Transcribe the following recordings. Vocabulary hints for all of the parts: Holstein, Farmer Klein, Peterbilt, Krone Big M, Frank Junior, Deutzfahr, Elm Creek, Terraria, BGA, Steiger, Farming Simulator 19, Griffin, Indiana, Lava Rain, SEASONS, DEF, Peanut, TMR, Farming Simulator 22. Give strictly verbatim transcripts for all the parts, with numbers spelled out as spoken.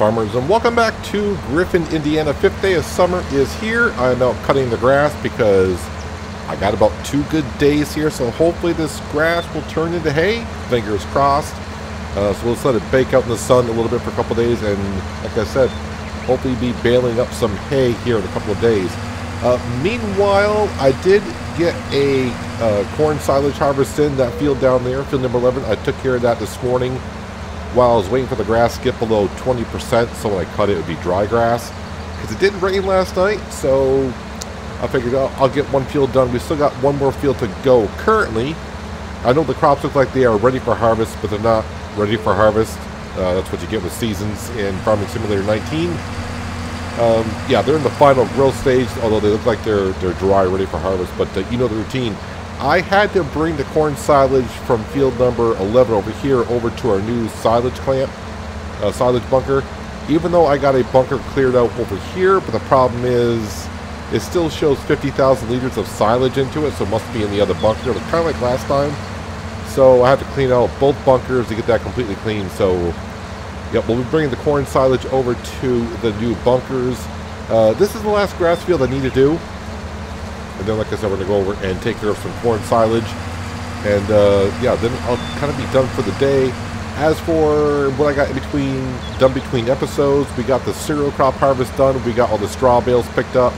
farmers, and welcome back to Griffin, Indiana. Fifth day of summer is here. I'm out cutting the grass because I got about two good days here, so hopefully this grass will turn into hay. Fingers crossed. Uh, so we'll just let it bake out in the sun a little bit for a couple days, and like I said, hopefully be baling up some hay here in a couple of days. Uh, meanwhile, I did get a uh, corn silage harvest in that field down there, field number eleven. I took care of that this morning while I was waiting for the grass to get below twenty percent, so when I cut it, it would be dry grass. Because it did rain last night, so I figured oh, I'll get one field done. We still got one more field to go currently. I know the crops look like they are ready for harvest, but they're not ready for harvest. Uh, that's what you get with Seasons in Farming Simulator nineteen. Um, yeah, they're in the final growth stage, although they look like they're, they're dry, ready for harvest. But uh, you know the routine. I had to bring the corn silage from field number eleven over here over to our new silage clamp, uh, silage bunker, even though I got a bunker cleared out over here. But the problem is it still shows fifty thousand liters of silage into it, so it must be in the other bunker. It was kind of like last time. So I had to clean out both bunkers to get that completely clean. So yep, we'll be bringing the corn silage over to the new bunkers. Uh, this is the last grass field I need to do. And then, like I said, we're going to go over and take care of some corn silage. And, uh, yeah, then I'll kind of be done for the day. As for what I got in between, done between episodes, we got the cereal crop harvest done. We got all the straw bales picked up.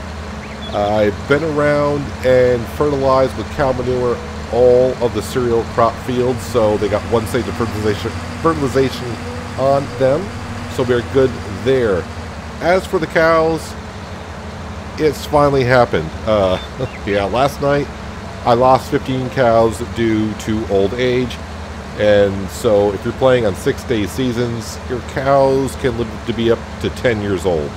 Uh, I've been around and fertilized with cow manure all of the cereal crop fields. So they got one stage of fertilization, fertilization on them. So we're good there. As for the cows, it's finally happened. Uh, yeah, last night I lost fifteen cows due to old age. And so if you're playing on six-day seasons, your cows can live to be up to ten years old.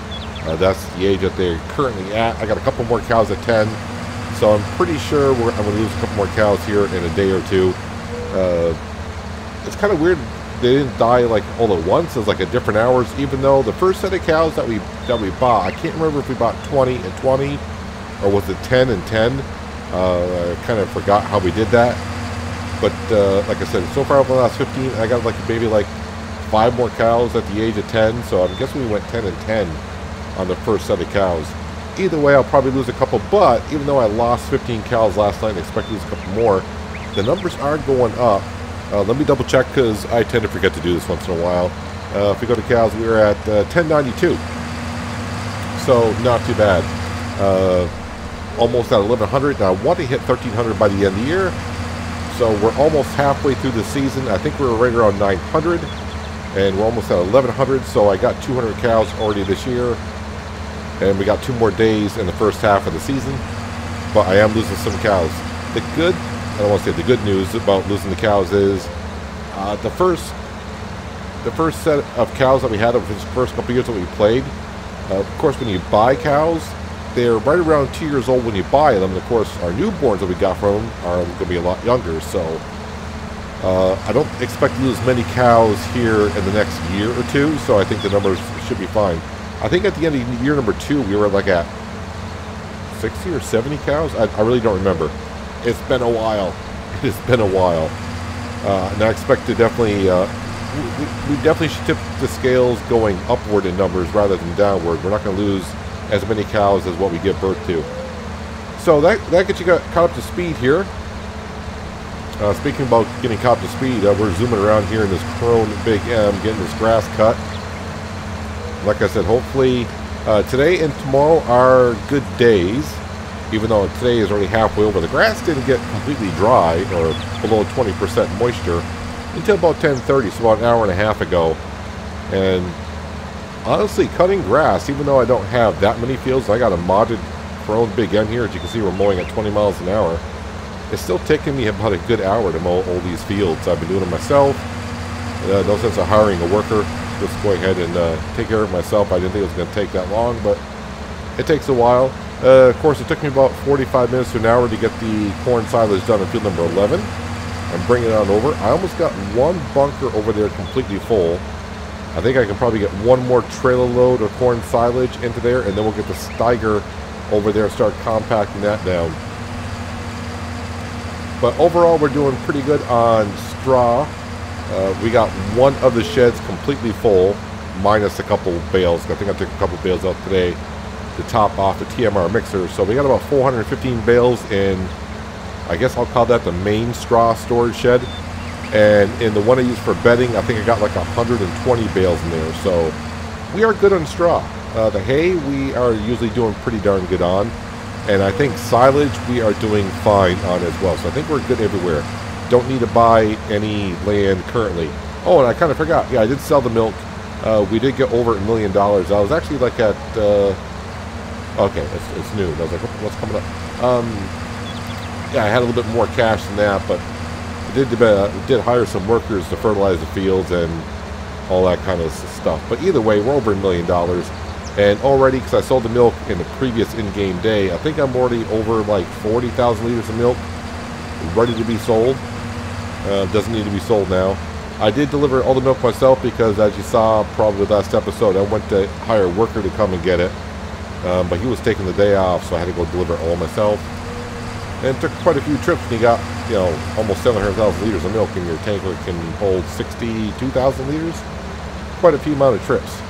Uh, that's the age that they're currently at. I got a couple more cows at ten. So I'm pretty sure we're, I'm going to lose a couple more cows here in a day or two. Uh, it's kind of weird. They didn't die like all at once. It was like at different hours, even though the first set of cows that we that we bought, I can't remember if we bought twenty and twenty or was it ten and ten. Uh, I kind of forgot how we did that. But uh, like I said, so far over the last fifteen, I got like maybe like five more cows at the age of ten. So I'm guessing we went ten and ten on the first set of cows. Either way, I'll probably lose a couple. But even though I lost fifteen cows last night and expect to lose a couple more, the numbers are going up. Uh, let me double check because I tend to forget to do this once in a while. Uh, if we go to cows, we are at uh, ten ninety-two. So not too bad. Uh, almost at eleven hundred. Now I want to hit thirteen hundred by the end of the year. So we're almost halfway through the season. I think we were right around nine hundred. And we're almost at eleven hundred. So I got two hundred cows already this year. And we got two more days in the first half of the season. But I am losing some cows. The good I don't want to say the good news about losing the cows is uh, the first the first set of cows that we had over the first couple years that we played. Uh, of course, when you buy cows, they're right around two years old when you buy them. And of course, our newborns that we got from them are going to be a lot younger. So uh, I don't expect to lose many cows here in the next year or two. So I think the numbers should be fine. I think at the end of year number two, we were like at sixty or seventy cows. I, I really don't remember. It's been a while. It has been a while. Uh, and I expect to definitely, uh, we, we definitely should tip the scales going upward in numbers rather than downward. We're not going to lose as many cows as what we give birth to. So that, that gets you got, caught up to speed here. Uh, speaking about getting caught up to speed, uh, we're zooming around here in this Krone Big M, getting this grass cut. Like I said, hopefully uh, today and tomorrow are good days. Even though today is already halfway over, the grass didn't get completely dry or below twenty percent moisture until about ten thirty, so about an hour and a half ago. And honestly, cutting grass, even though I don't have that many fields, I got a modded Krone Big M here. As you can see, we're mowing at twenty miles an hour. It's still taking me about a good hour to mow all these fields. I've been doing it myself. Uh, no sense of hiring a worker. Just go ahead and uh, take care of myself. I didn't think it was going to take that long, but it takes a while. Uh, of course, it took me about forty-five minutes to an hour to get the corn silage done in field number eleven. I'm bringing it on over. I almost got one bunker over there completely full. I think I can probably get one more trailer load of corn silage into there, and then we'll get the Steiger over there and start compacting that down. But overall, we're doing pretty good on straw. Uh, we got one of the sheds completely full. minus a couple bales. I think I took a couple bales out today to top off the T M R mixer. So we got about four hundred fifteen bales in, I guess I'll call that the main straw storage shed. And in the one I used for bedding, I think I got like one hundred twenty bales in there. So we are good on straw. Uh, the hay, we are usually doing pretty darn good on. And I think silage, we are doing fine on as well. So I think we're good everywhere. Don't need to buy any land currently. Oh, and I kind of forgot. Yeah, I did sell the milk. Uh, we did get over a million dollars. I was actually like at... Uh, okay, it's, it's new. I was like, what's coming up? Um, yeah, I had a little bit more cash than that, but I did, uh, did hire some workers to fertilize the fields and all that kind of stuff. But either way, we're over a million dollars. And already, because I sold the milk in the previous in-game day, I think I'm already over like forty thousand liters of milk ready to be sold. Uh, doesn't need to be sold now. I did deliver all the milk myself because, as you saw probably last episode, I went to hire a worker to come and get it. Um, but he was taking the day off, so I had to go deliver it all myself. And it took quite a few trips, and you got, you know, almost seven hundred thousand liters of milk, and your tanker can hold sixty-two thousand liters. Quite a few amount of trips.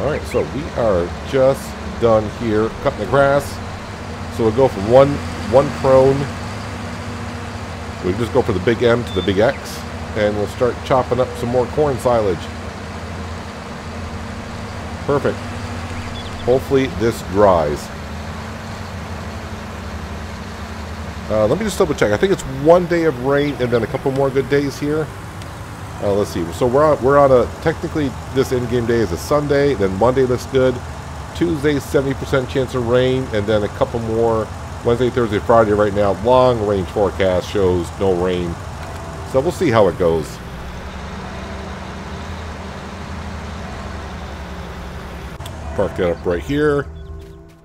Alright, so we are just done here cutting the grass. So we'll go from one one prone. We'll just go for the big M to the big X. And we'll start chopping up some more corn silage. Perfect. Hopefully this dries. Uh, let me just double check. I think it's one day of rain and then a couple more good days here. Uh, let's see. So we're on, we're on a, technically this in-game day is a Sunday, then Monday looks good. Tuesday, seventy percent chance of rain, and then a couple more Wednesday, Thursday, Friday right now. Long range forecast shows no rain. So we'll see how it goes. Park that up right here.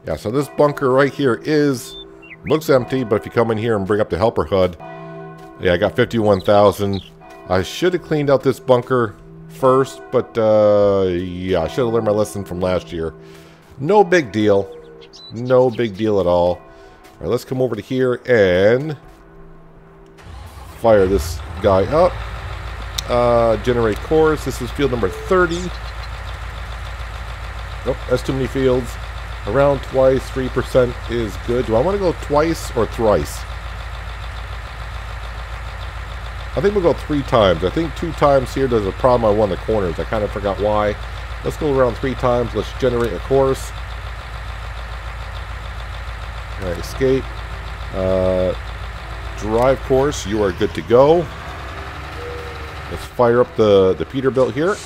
Yeah, so this bunker right here is, looks empty, but if you come in here and bring up the helper H U D, yeah, I got fifty-one thousand. I should have cleaned out this bunker first, but uh, yeah, I should have learned my lesson from last year. No big deal. No big deal at all. All right, let's come over to here and fire this guy up. Uh, generate cores. This is field number thirty. Nope, that's too many fields. Around twice, three percent is good. Do I want to go twice or thrice? I think we'll go three times. I think two times here there's a problem. I won the corners. I kind of forgot why. Let's go around three times. Let's generate a course. All right, escape. Uh, drive course. You are good to go. Let's fire up the, the Peterbilt here.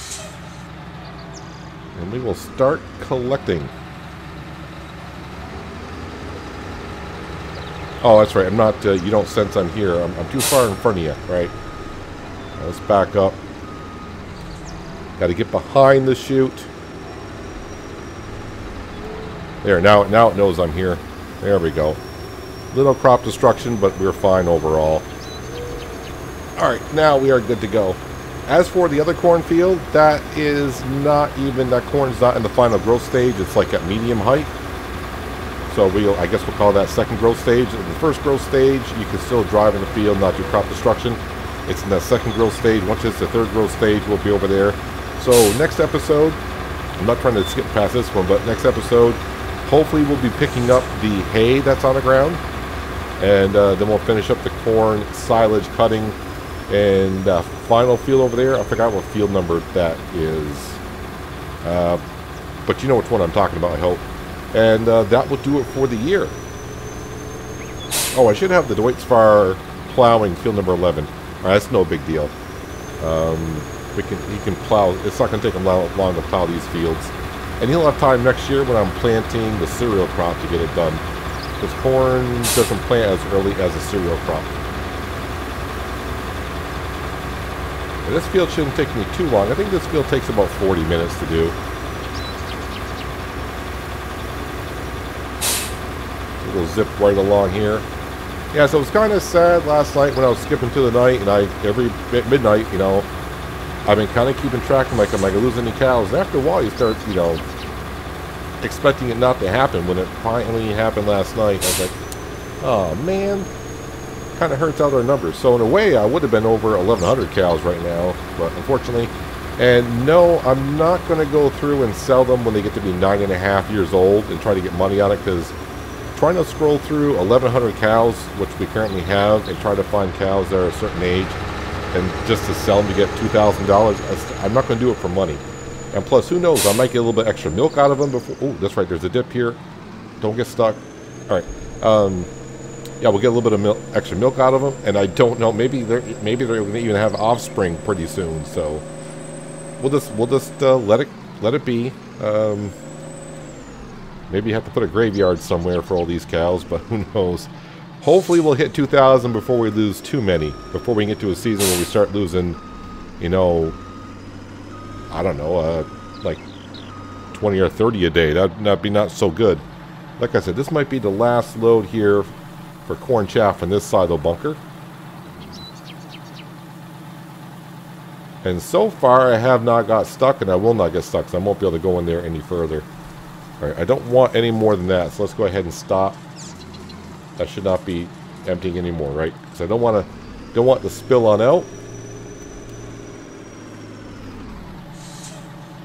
And we will start collecting. Oh, that's right. I'm not, uh, you don't sense I'm here. I'm, I'm too far in front of you, right? Let's back up. Got to get behind the chute. There, now, now it knows I'm here. There we go. Little crop destruction, but we're fine overall. Alright, now we are good to go. As for the other cornfield, that is not even, that corn's not in the final growth stage. It's like at medium height. So we'll, I guess we'll call that second growth stage. In the first growth stage, you can still drive in the field, not do crop destruction. It's in that second growth stage. Once it's the third growth stage, we'll be over there. So next episode, I'm not trying to skip past this one, but next episode, hopefully we'll be picking up the hay that's on the ground. And uh, then we'll finish up the corn, silage, cutting, and uh, final field over there. I forgot what field number that is. Uh, but you know which one I'm talking about, I hope. And uh, that will do it for the year. Oh, I should have the Deutzfahr plowing field number eleven. All right, that's no big deal. Um, we can he can plow. It's not going to take him long, long to plow these fields, and he'll have time next year when I'm planting the cereal crop to get it done. Because corn doesn't plant as early as a cereal crop. And this field shouldn't take me too long. I think this field takes about forty minutes to do. We'll zip right along here. Yeah, so it was kind of sad last night when I was skipping through the night, and I every at midnight, you know, I've been kind of keeping track. I'm like, am I gonna lose any cows? And after a while, you start, you know, expecting it not to happen. When it finally happened last night, I was like, oh man, kind of hurts out our numbers. So in a way, I would have been over eleven hundred cows right now, but unfortunately, And no, I'm not going to go through and sell them when they get to be nine and a half years old and try to get money on it, because trying to scroll through eleven hundred cows, which we currently have, and try to find cows that are a certain age, and just to sell them to get two thousand dollars, I'm not going to do it for money. And plus, who knows, I might get a little bit extra milk out of them before... Oh, that's right, there's a dip here. Don't get stuck. All right. Um, yeah, we'll get a little bit of mil extra milk out of them, and I don't know, maybe they're, maybe they're going to even have offspring pretty soon, so... We'll just we'll just uh, let it let it be. Um, maybe you have to put a graveyard somewhere for all these cows, but who knows? Hopefully, we'll hit two thousand before we lose too many. Before we get to a season where we start losing, you know, I don't know, uh, like twenty or thirty a day. That'd, that'd be not so good. Like I said, this might be the last load here for corn chaff on this side of the bunker. And so far, I have not got stuck, and I will not get stuck, so I won't be able to go in there any further. Alright, I don't want any more than that, so let's go ahead and stop. I should not be emptying anymore, right? Because I don't want to, don't want to spill on out.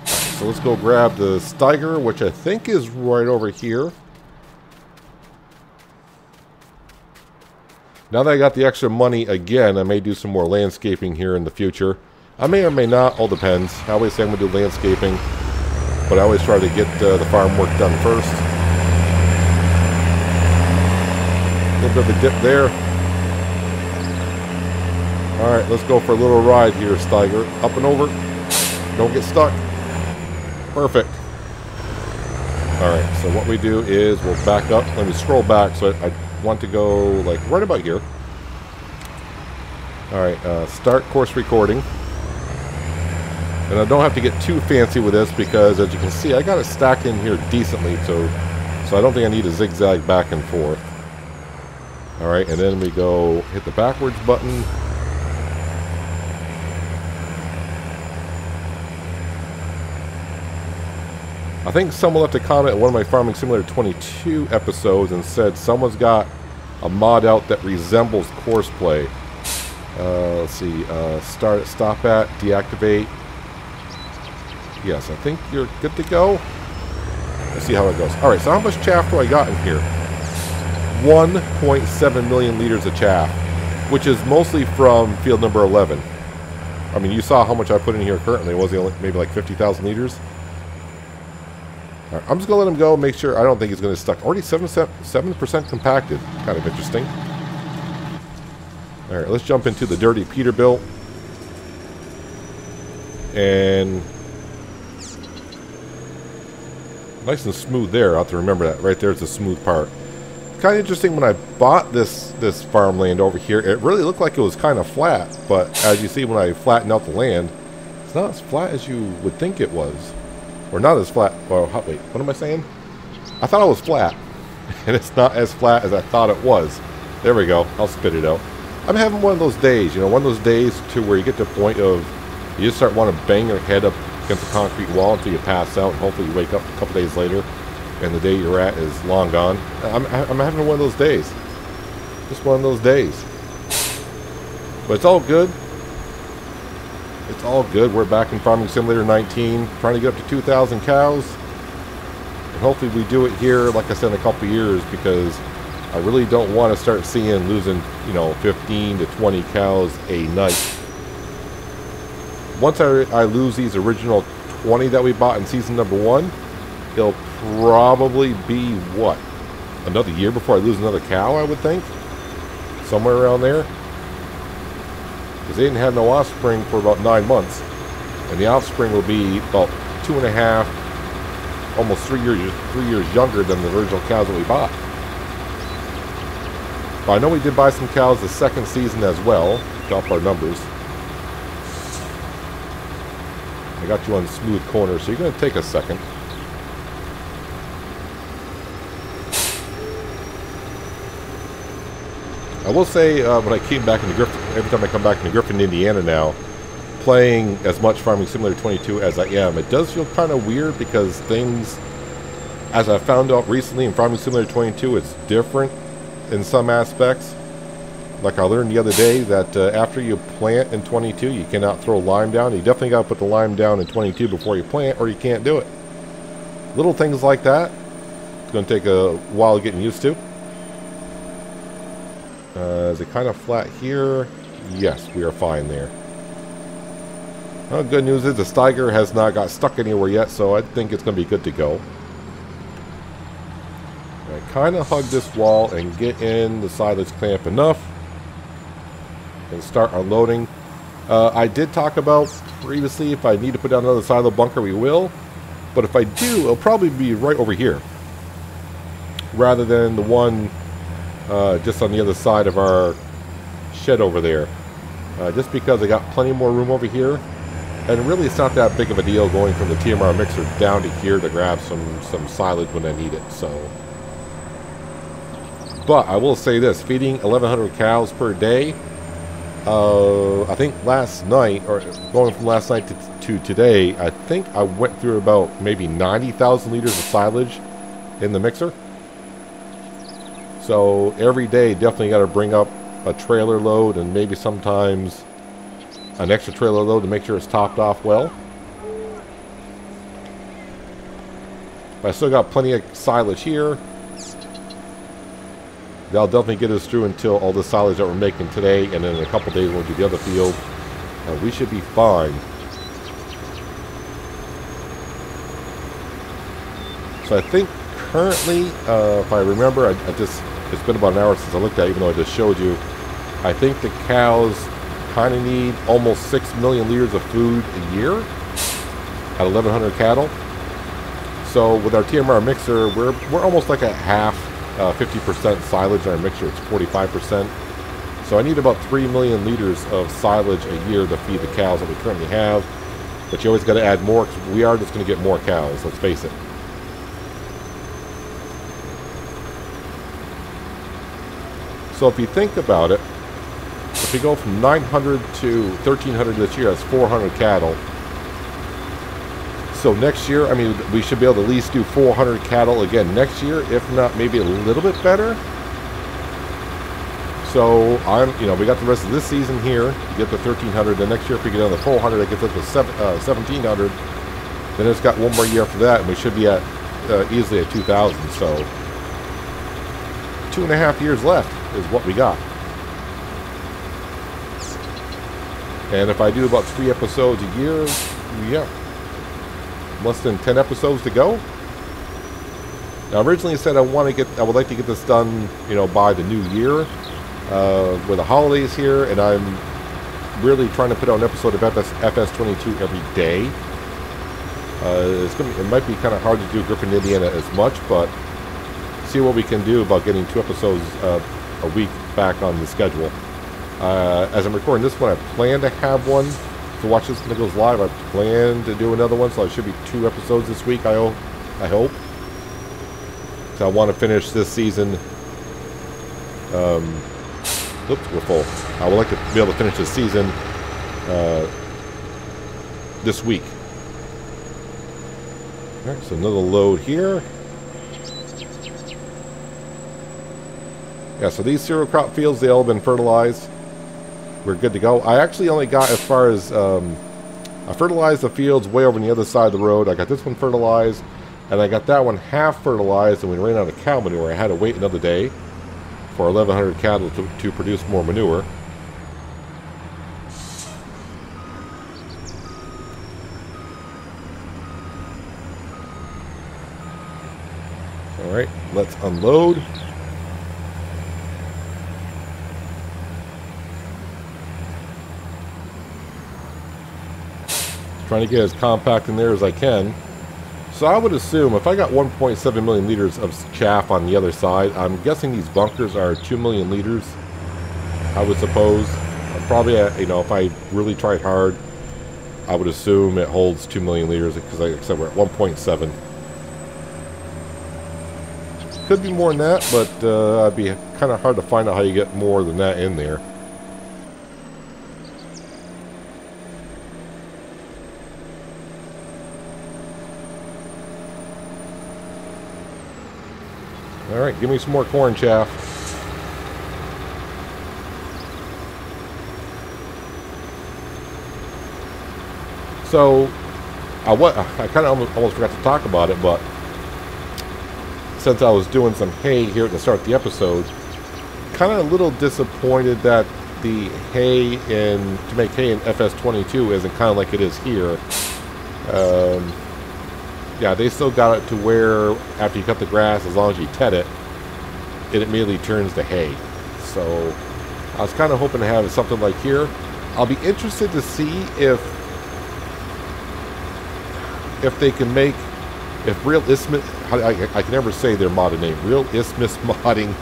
Right, so let's go grab the Steiger, which I think is right over here. Now that I got the extra money again, I may do some more landscaping here in the future. I may or may not, all depends. I always say I'm going to do landscaping, but I always try to get uh, the farm work done first. A little bit of a dip there. Alright, let's go for a little ride here, Steiger. Up and over. Don't get stuck. Perfect. Alright, so what we do is we'll back up. Let me scroll back, so I, I want to go like right about here. Alright, uh, start course recording. And I don't have to get too fancy with this because, as you can see, I got it stacked in here decently, so so I don't think I need to zigzag back and forth. All right, and then we go hit the backwards button. I think someone left a comment in one of my Farming Simulator twenty-two episodes and said someone's got a mod out that resembles course play. Uh, let's see, uh, start, stop at, deactivate. Yes, I think you're good to go. Let's see how it goes. All right, so how much chaff do I got in here? one point seven million liters of chaff, which is mostly from field number eleven. I mean, you saw how much I put in here currently. It was only maybe like fifty thousand liters. All right, I'm just going to let him go, make sure. I don't think he's going to stuck. Already seven percent compacted. Kind of interesting. All right, let's jump into the dirty Peterbilt. And... nice and smooth there. I'll have to remember that. Right there's the smooth part. Kind of interesting, when I bought this this farmland over here, it really looked like it was kind of flat, but as you see, when I flattened out the land, it's not as flat as you would think it was. Or not as flat. Well, wait, what am I saying? I thought it was flat, and it's not as flat as I thought it was. There we go. I'll spit it out. I'm having one of those days, you know, one of those days to where you get to the point of you just start wanting to bang your head up against a concrete wall until you pass out, and hopefully you wake up a couple days later and the day you're at is long gone. I'm, I'm having one of those days. Just one of those days. But it's all good. It's all good. We're back in Farming Simulator nineteen, trying to get up to two thousand cows. And hopefully we do it here, like I said, in a couple years, because I really don't want to start seeing losing, you know, fifteen to twenty cows a night. Once I, I lose these original twenty that we bought in season number one, it'll probably be, what, another year before I lose another cow, I would think? Somewhere around there. Because they didn't have no offspring for about nine months. And the offspring will be about two and a half, almost three years, three years younger than the original cows that we bought. But I know we did buy some cows the second season as well. Drop our numbers. I got you on smooth corner, so you're going to take a second. I will say, uh, when I came back into Griffin, every time I come back into Griffin, Indiana now, playing as much Farming Simulator twenty-two as I am, it does feel kind of weird because things, as I found out recently in Farming Simulator twenty-two, it's different in some aspects. like I learned the other day, that uh, after you plant in twenty-two, you cannot throw lime down. You definitely got to put the lime down in twenty-two before you plant, or you can't do it. Little things like that. It's going to take a while getting used to. Uh, is it kind of flat here? Yes, we are fine there. Well, good news is the Steiger has not got stuck anywhere yet, so I think it's going to be good to go. I kind of hug this wall and get in the side that's clamped enough and start unloading. Uh, I did talk about previously if I need to put down another side of the bunker, we will. But if I do, it'll probably be right over here rather than the one uh, just on the other side of our shed over there. Uh, just because I got plenty more room over here. And really it's not that big of a deal going from the T M R mixer down to here to grab some, some silage when I need it. So. But I will say this, feeding eleven hundred cows per day, uh, I think last night, or going from last night to, to today, I think I went through about maybe ninety thousand liters of silage in the mixer. So every day definitely got to bring up a trailer load and maybe sometimes an extra trailer load to make sure it's topped off well. But I still got plenty of silage here. That'll definitely get us through until all the silage that we're making today, and then in a couple days we'll do the other field. Uh, we should be fine. So I think currently, uh, if I remember, I, I just it's been about an hour since I looked at it, even though I just showed you. I think the cows kind of need almost six million liters of food a year at eleven hundred cattle. So with our T M R mixer, we're, we're almost like at half. Uh, fifty percent silage in our mixture, it's forty-five percent. So I need about three million liters of silage a year to feed the cows that we currently have. But you always got to add more, because we are just going to get more cows, let's face it. So if you think about it, if you go from nine hundred to thirteen hundred this year, that's four hundred cattle. So next year, I mean, we should be able to at least do four hundred cattle again next year, if not maybe a little bit better. So I'm, you know, we got the rest of this season here to get the thirteen hundred. The next year, if we get another four hundred, it gets up to seven, uh, seventeen hundred. Then it's got one more year after that, and we should be at uh, easily at two thousand. So two and a half years left is what we got. And if I do about three episodes a year, yeah. Less than ten episodes to go. Now, originally I said I want to get, I would like to get this done, you know, by the new year, uh, with the holidays here, and I'm really trying to put out an episode of F S twenty-two every day. Uh, it's gonna be, it might be kind of hard to do Griffin, Indiana as much, but see what we can do about getting two episodes uh, a week back on the schedule. Uh, as I'm recording this one, I plan to have one. So watch this when it goes live. I plan to do another one, so it should be two episodes this week, I hope. I hope. So I want to finish this season. Um, oops, we're full. I would like to be able to finish this season uh, this week. All right, so another load here. Yeah, so these cereal crop fields, they all have been fertilized. We're good to go. I actually only got as far as, um, I fertilized the fields way over on the other side of the road. I got this one fertilized, and I got that one half fertilized, and we ran out of cow manure. I had to wait another day for eleven hundred cattle to, to produce more manure. All right, let's unload. Trying to get as compact in there as I can. So I would assume if I got one point seven million liters of chaff on the other side, I'm guessing these bunkers are two million liters, I would suppose. Probably, you know, if I really tried hard, I would assume it holds two million liters, because like I said, we're at one point seven. Could be more than that, but uh, it'd be kind of hard to find out how you get more than that in there. Alright, give me some more corn chaff. So I what I kind of almost, almost forgot to talk about it, but since I was doing some hay here at the start of the episode, kind of a little disappointed that the hay in to make hay in F S twenty-two isn't kind of like it is here. Um, yeah, they still got it to where after you cut the grass, as long as you tet it, it immediately turns to hay. So I was kind of hoping to have something like here. I'll be interested to see if if they can make if Real Isthmus. I, I, I can never say their modded name. Real Isthmus Modding,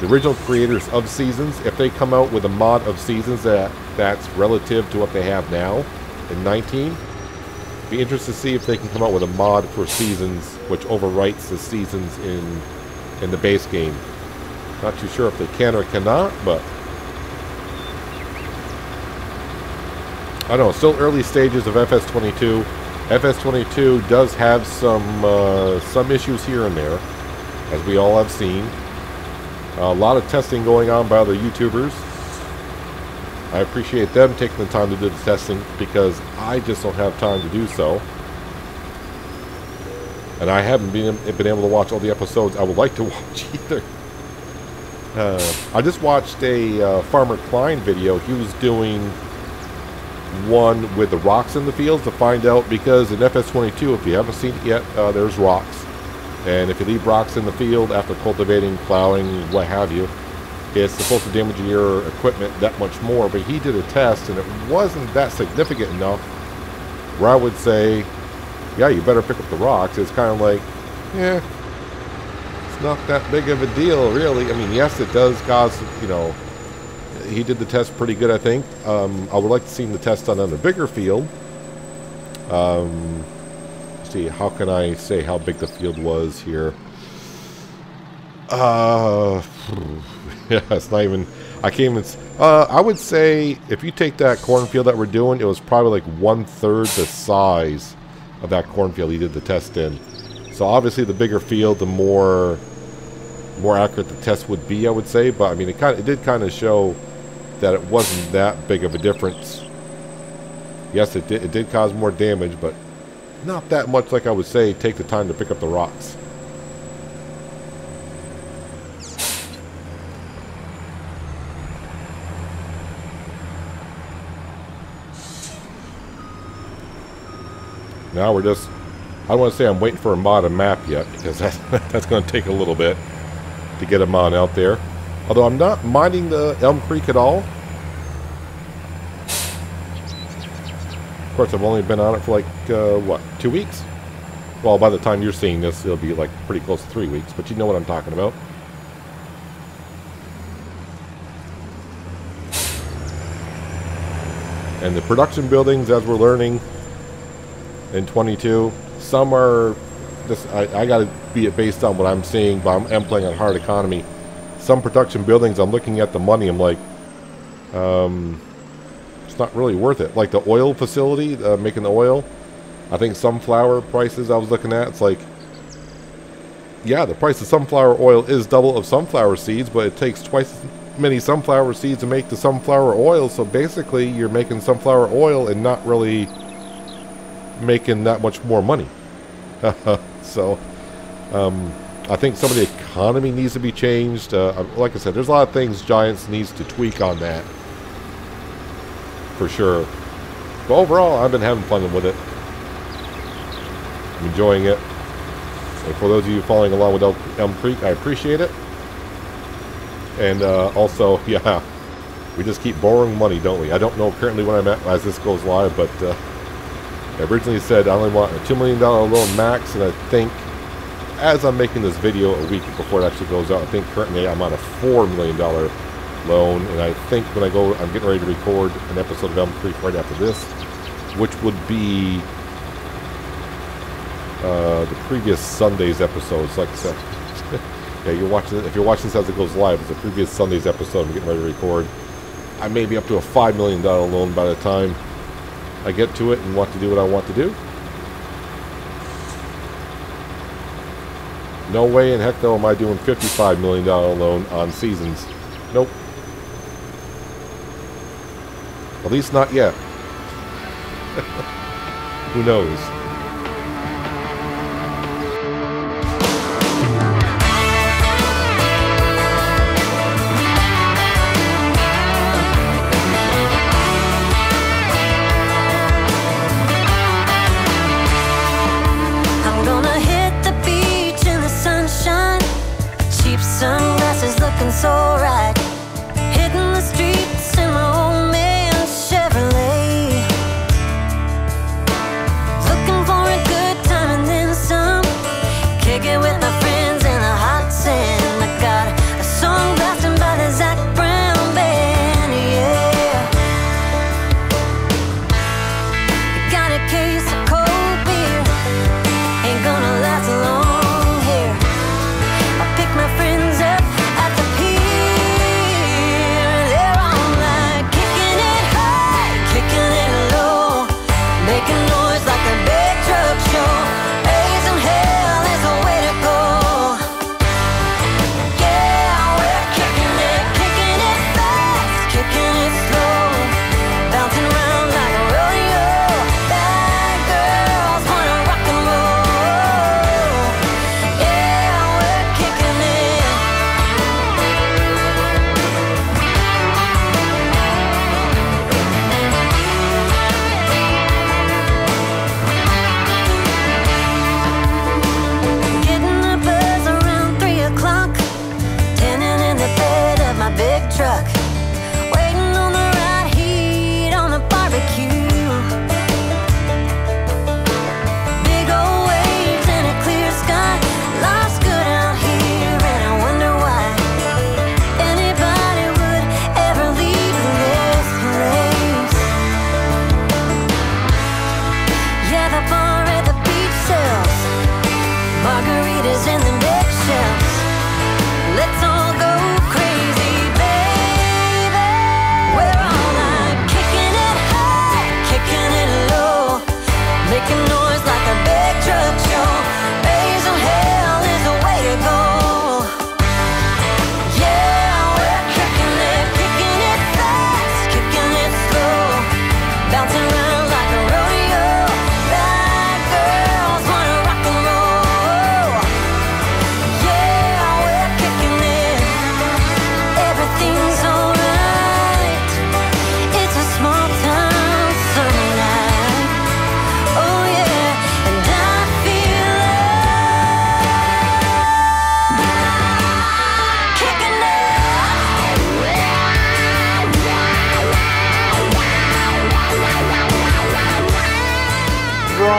the original creators of Seasons. If they come out with a mod of Seasons that that's relative to what they have now in nineteen, be interested to see if they can come out with a mod for Seasons which overwrites the Seasons in in the base game. Not too sure if they can or cannot, but I don't know, still early stages of F S twenty-two. F S twenty-two does have some uh, some issues here and there, as we all have seen. A lot of testing going on by other YouTubers. I appreciate them taking the time to do the testing because I just don't have time to do so. And I haven't been, been able to watch all the episodes I would like to watch either. Uh, I just watched a uh, Farmer Klein video. He was doing one with the rocks in the fields to find out, because in F S twenty-two, if you haven't seen it yet, uh, there's rocks, and if you leave rocks in the field after cultivating, plowing, what have you, it's supposed to damage your equipment that much more. But he did a test and it wasn't that significant enough where I would say, yeah, you better pick up the rocks. It's kind of like, yeah, it's not that big of a deal really. I mean, yes, it does cause, you know, he did the test pretty good, I think. Um, I would like to see the test done on a bigger field. Um, let's see, how can I say how big the field was here? Uh, yeah, it's not even, I can't even, uh, I would say if you take that cornfield that we're doing, it was probably like one third the size of that cornfield he did the test in. So obviously the bigger field, the more, more accurate the test would be, I would say. But I mean, it kind of, it did kind of show that it wasn't that big of a difference. Yes, it did, it did cause more damage, but not that much. Like I would say, take the time to pick up the rocks. Now we're just, I don't want to say I'm waiting for a mod and map yet, because that's, that's going to take a little bit to get a mod out there. Although I'm not minding the Elm Creek at all. Of course, I've only been on it for like, uh, what, two weeks? Well, by the time you're seeing this, it'll be like pretty close to three weeks, but you know what I'm talking about. And the production buildings, as we're learning in twenty-two, some are just, I, I gotta be it based on what I'm seeing, but I'm, I'm playing on hard economy. Some production buildings, I'm looking at the money, I'm like, um, it's not really worth it. Like the oil facility, uh, making the oil, I think sunflower prices I was looking at, it's like, yeah, the price of sunflower oil is double of sunflower seeds, but it takes twice as many sunflower seeds to make the sunflower oil, so basically you're making sunflower oil and not really making that much more money. So, um, I think some of the economy needs to be changed. Uh, like I said, there's a lot of things Giants needs to tweak on that, for sure. But overall, I've been having fun with it. I'm enjoying it. And for those of you following along with El Elm Creek, I appreciate it. And uh, also, yeah, we just keep borrowing money, don't we? I don't know currently when I'm at as this goes live, but uh, I originally said I only want a two million dollar loan max, and I think as I'm making this video a week before it actually goes out, I think currently I'm on a four million dollar loan, and I think when I go, I'm getting ready to record an episode of Elm Creek right after this, which would be uh, the previous Sunday's episode. So like I said, yeah, you're watching, if you're watching this as it goes live, it's the previous Sunday's episode I'm getting ready to record. I may be up to a five million dollar loan by the time I get to it and want to do what I want to do. No way in heck though am I doing fifty-five million dollar loan on Seasons. Nope. At least not yet. Who knows?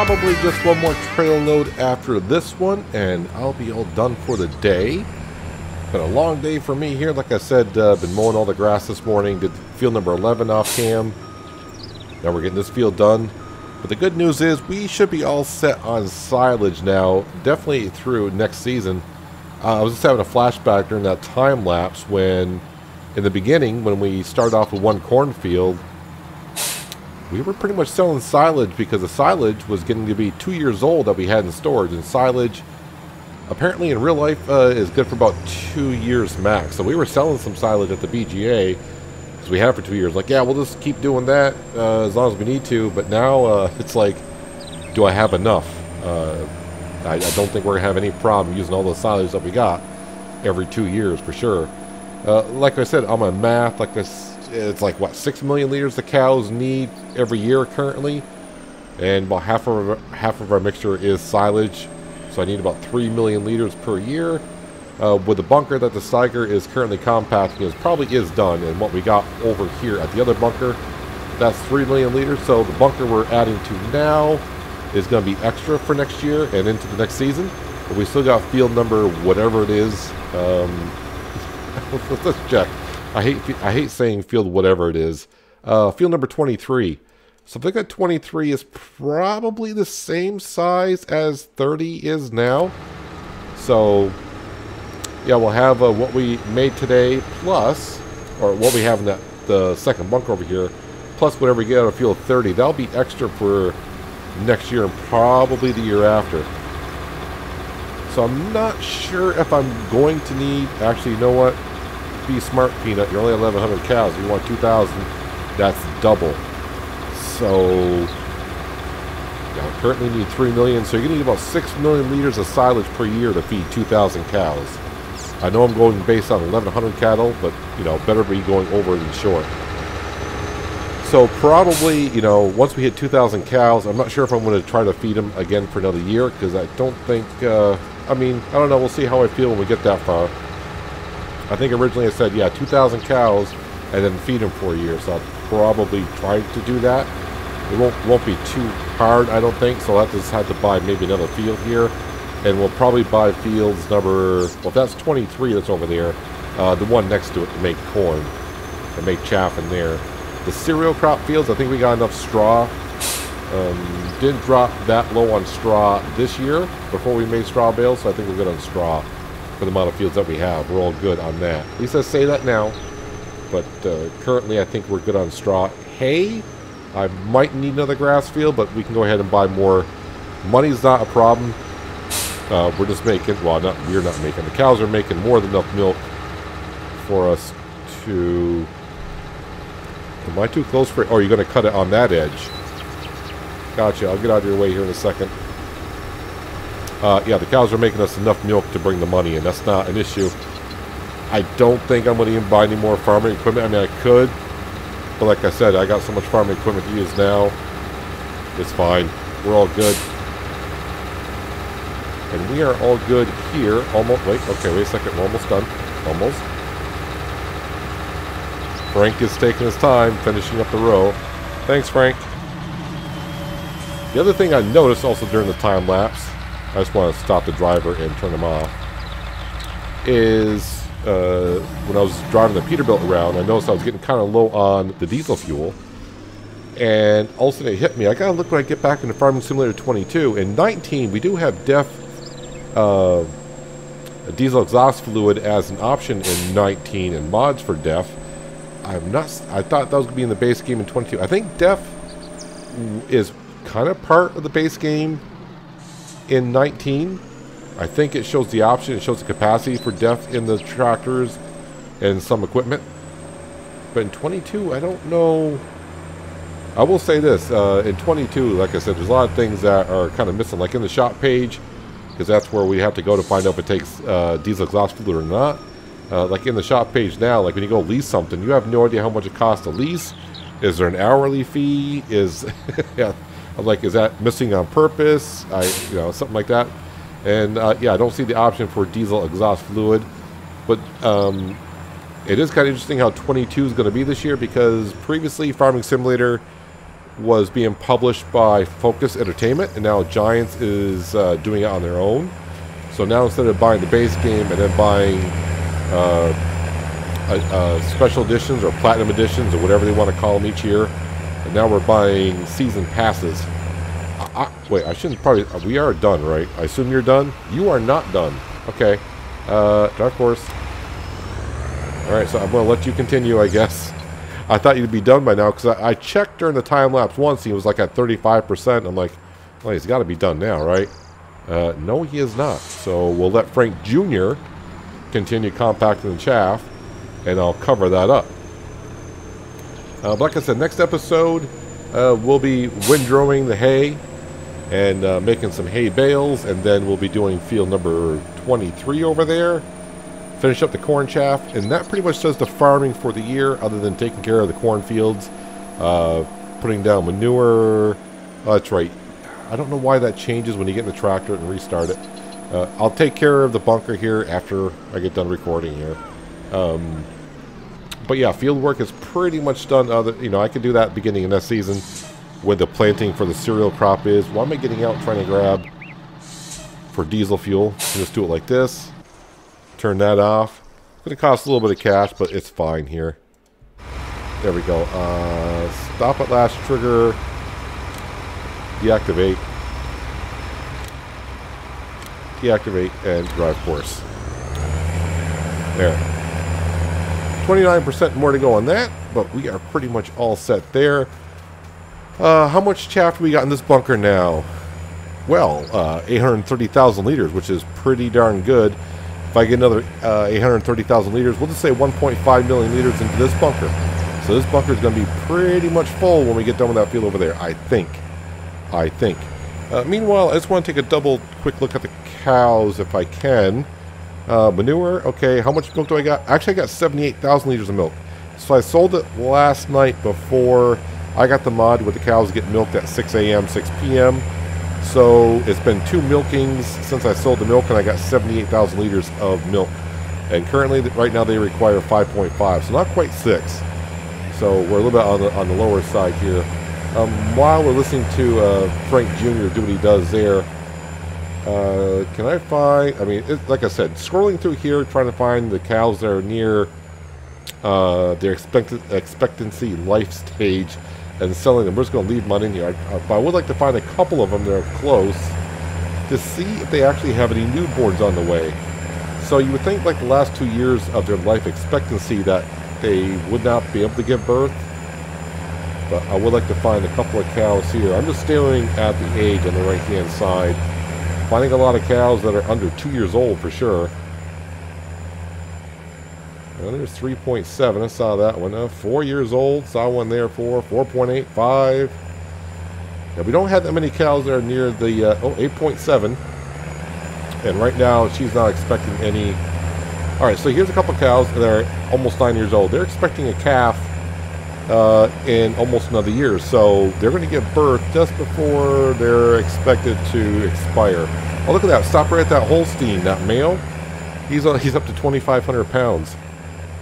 Probably just one more trail load after this one and I'll be all done for the day. Been a long day for me here. Like I said, uh, been mowing all the grass this morning. Did field number eleven off cam. Now we're getting this field done. But the good news is we should be all set on silage now, definitely through next season. Uh, I was just having a flashback during that time lapse when, in the beginning, when we started off with one cornfield, we were pretty much selling silage because the silage was getting to be two years old that we had in storage. And silage, apparently in real life, uh, is good for about two years max. So we were selling some silage at the B G A because we had it for two years. Like, yeah, we'll just keep doing that uh, as long as we need to. But now uh, it's like, do I have enough? Uh, I, I don't think we're going to have any problem using all the silage that we got every two years for sure. Uh, like I said, on my math, like this. It's like, what, six million liters the cows need every year currently. And about half of, half of our mixture is silage. So I need about three million liters per year. Uh, with the bunker that the Steiger is currently compacting, it probably is done. And what we got over here at the other bunker, that's three million liters. So the bunker we're adding to now is going to be extra for next year and into the next season. But we still got field number whatever it is. Um, let's check. I hate I hate saying field whatever it is. Uh, field number twenty-three. So I think that twenty-three is probably the same size as thirty is now. So yeah, we'll have uh, what we made today plus, or what we have in that the second bunker over here, plus whatever we get out of field thirty. That'll be extra for next year and probably the year after. So I'm not sure if I'm going to need. Actually, you know what? Be smart, Peanut. You're only eleven hundred cows. If you want two thousand, that's double. So You know, we currently need three million, so you're going to need about six million liters of silage per year to feed two thousand cows. I know I'm going based on eleven hundred cattle, but, you know, better be going over than short. So probably, you know, once we hit two thousand cows, I'm not sure if I'm going to try to feed them again for another year, because I don't think, uh, I mean, I don't know, we'll see how I feel when we get that far. I think originally I said, yeah, two thousand cows, and then feed them for a year, so I'll probably try to do that. It won't, won't be too hard, I don't think, so I'll have to decide to buy maybe another field here. And we'll probably buy fields number, well, that's twenty-three that's over there. Uh, the one next to it to make corn and make chaff in there. The cereal crop fields, I think we got enough straw. Um, didn't drop that low on straw this year before we made straw bales, so I think we're good on straw for the amount of fields that we have. We're all good on that. At least I say that now, but uh, currently I think we're good on straw. Hay, I might need another grass field, but we can go ahead and buy more. Money's not a problem. Uh, we're just making, well, not, we're not making, the cows are making more than enough milk for us to, am I too close for, oh, you're going to cut it on that edge. Gotcha, I'll get out of your way here in a second. Uh, yeah, the cows are making us enough milk to bring the money in, that's not an issue. I don't think I'm going to even buy any more farming equipment, I mean, I could, but like I said, I got so much farming equipment to use now, it's fine, we're all good. And we are all good here. Almost, wait, okay, wait a second. We're almost done. Almost. Frank is taking his time, finishing up the row. Thanks, Frank. The other thing I noticed also during the time lapse, I just want to stop the driver and turn him off, is uh, when I was driving the Peterbilt around, I noticed I was getting kind of low on the diesel fuel. And all of a sudden it hit me. I got to look when I get back into Farming Simulator twenty-two. In nineteen, we do have D E F. Uh, diesel exhaust fluid as an option in nineteen and mods for D E F. I'm not. I thought that was gonna be in the base game in twenty-two. I think D E F is kind of part of the base game in nineteen. I think it shows the option. It shows the capacity for D E F in the tractors and some equipment. But in twenty-two, I don't know. I will say this: uh, in twenty-two, like I said, there's a lot of things that are kind of missing, like in the shop page. Because that's where we have to go to find out if it takes uh, diesel exhaust fluid or not. Uh, like in the shop page now, like when you go lease something, you have no idea how much it costs to lease. Is there an hourly fee? Is yeah, I'm like, is that missing on purpose? I, you know, something like that. And uh, yeah, I don't see the option for diesel exhaust fluid. But um, it is kind of interesting how twenty-two is going to be this year, because previously Farming Simulator was being published by Focus Entertainment, and now Giants is uh, doing it on their own. So now instead of buying the base game and then buying uh, uh, uh, special editions or platinum editions or whatever they want to call them each year, and now we're buying season passes. I, I, wait, I shouldn't probably, we are done, right? I assume you're done? You are not done. Okay. Uh, dark horse. Alright, so I'm going to let you continue, I guess. I thought you'd be done by now, because I, I checked during the time lapse once, and he was like at thirty-five percent. I'm like, well, he's got to be done now, right? Uh, no, he is not. So we'll let Frank Junior continue compacting the chaff, and I'll cover that up. Uh, but like I said, next episode, uh, we'll be windrowing the hay and uh, making some hay bales, and then we'll be doing field number twenty-three over there. Finish up the corn chaff, and that pretty much does the farming for the year, other than taking care of the cornfields, uh, putting down manure. Oh, that's right. I don't know why that changes when you get in the tractor and restart it. Uh, I'll take care of the bunker here after I get done recording here. Um, but yeah, field work is pretty much done. Other, you know, I could do that beginning of next season with the planting for the cereal crop is. Why am I getting out trying to grab for diesel fuel? Just do it like this. Turn that off. It's going to cost a little bit of cash, but it's fine here. There we go. Uh, stop at last trigger. Deactivate. Deactivate and drive course. There. twenty-nine percent more to go on that, but we are pretty much all set there. Uh, how much chaff do we got in this bunker now? Well, uh, eight hundred thirty thousand liters, which is pretty darn good. If I get another uh, eight hundred thirty thousand liters, we'll just say one point five million liters into this bunker. So this bunker is going to be pretty much full when we get done with that field over there, I think. I think. Uh, meanwhile, I just want to take a double quick look at the cows if I can. Uh, manure, okay, how much milk do I got? Actually, I got seventy-eight thousand liters of milk. So I sold it last night before I got the mod where the cows get milked at six A M, six P M So it's been two milkings since I sold the milk, and I got seventy-eight thousand liters of milk. And currently, right now, they require five point five, so not quite six. So we're a little bit on the, on the lower side here. Um, while we're listening to uh, Frank Junior do what he does there, uh, can I find, I mean, it, like I said, scrolling through here, trying to find the cows that are near uh, their expect expectancy life stage and selling them. We're just going to leave them in here. I, I, but I would like to find a couple of them that are close to see if they actually have any newborns on the way. So you would think like the last two years of their life expectancy that they would not be able to give birth. But I would like to find a couple of cows here. I'm just staring at the age on the right hand side. Finding a lot of cows that are under two years old for sure. Well, there's three point seven. I saw that one. Uh, four years old. Saw one there for four point eight five. Now, we don't have that many cows that are near the uh, oh, eight point seven. And right now, she's not expecting any. All right, so here's a couple cows that are almost nine years old. They're expecting a calf uh, in almost another year. So they're going to give birth just before they're expected to expire. Oh, look at that. Stop right at that Holstein, that male. He's, uh, he's up to twenty-five hundred pounds.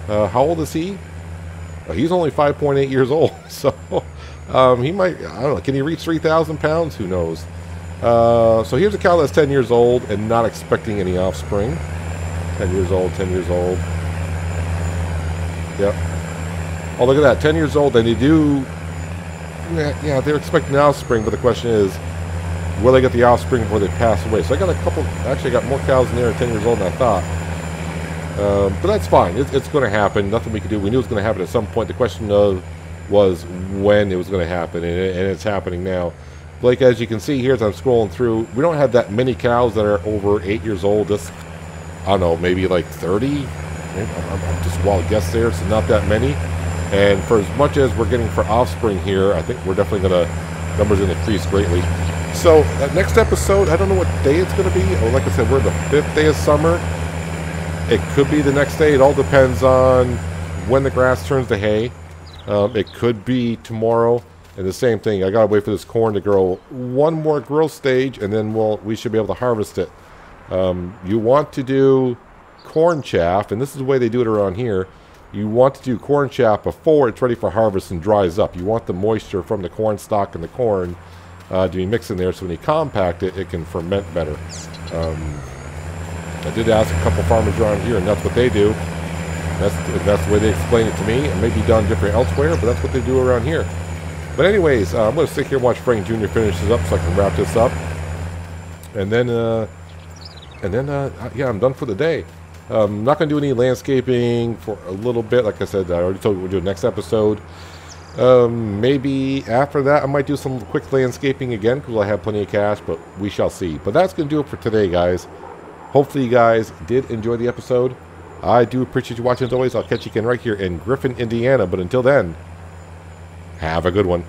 Uh, how old is he? Uh, he's only five point eight years old. So um, he might, I don't know, can he reach three thousand pounds? Who knows? Uh, so here's a cow that's ten years old and not expecting any offspring. ten years old, ten years old. Yep. Oh, look at that. ten years old, and they do... Yeah, they're expecting offspring, but the question is, will they get the offspring before they pass away? So I got a couple... Actually, I got more cows in there at ten years old than I thought. Um, but that's fine. It, it's going to happen. Nothing we can do. We knew it was going to happen at some point. The question of, was when it was going to happen, and, it, and it's happening now. Like, as you can see here, as I'm scrolling through, we don't have that many cows that are over eight years old. Just, I don't know, maybe like thirty. I'm just a wild guess there, so not that many. And for as much as we're getting for offspring here, I think we're definitely going to, numbers increase greatly. So, uh, next episode, I don't know what day it's going to be. Well, like I said, we're the fifth day of summer. It could be the next day. It all depends on when the grass turns to hay. Um, it could be tomorrow. And the same thing, I gotta wait for this corn to grow one more growth stage, and then we'll, we should be able to harvest it. Um, you want to do corn chaff, and this is the way they do it around here. You want to do corn chaff before it's ready for harvest and dries up. You want the moisture from the corn stalk and the corn uh, to be mixed in there, so when you compact it, it can ferment better. Um, I did ask a couple farmers around here, and that's what they do. That's, that's the way they explain it to me. It may be done different elsewhere, but that's what they do around here. But anyways, uh, I'm going to sit here and watch Frank Junior finish this up so I can wrap this up. And then, uh, and then, uh, yeah, I'm done for the day. Um, I'm not going to do any landscaping for a little bit. Like I said, I already told you we'll do next episode. Um, maybe after that, I might do some quick landscaping again because I have plenty of cash, but we shall see. But that's going to do it for today, guys. Hopefully you guys did enjoy the episode. I do appreciate you watching as always. I'll catch you again right here in Griffin, Indiana. But until then... have a good one.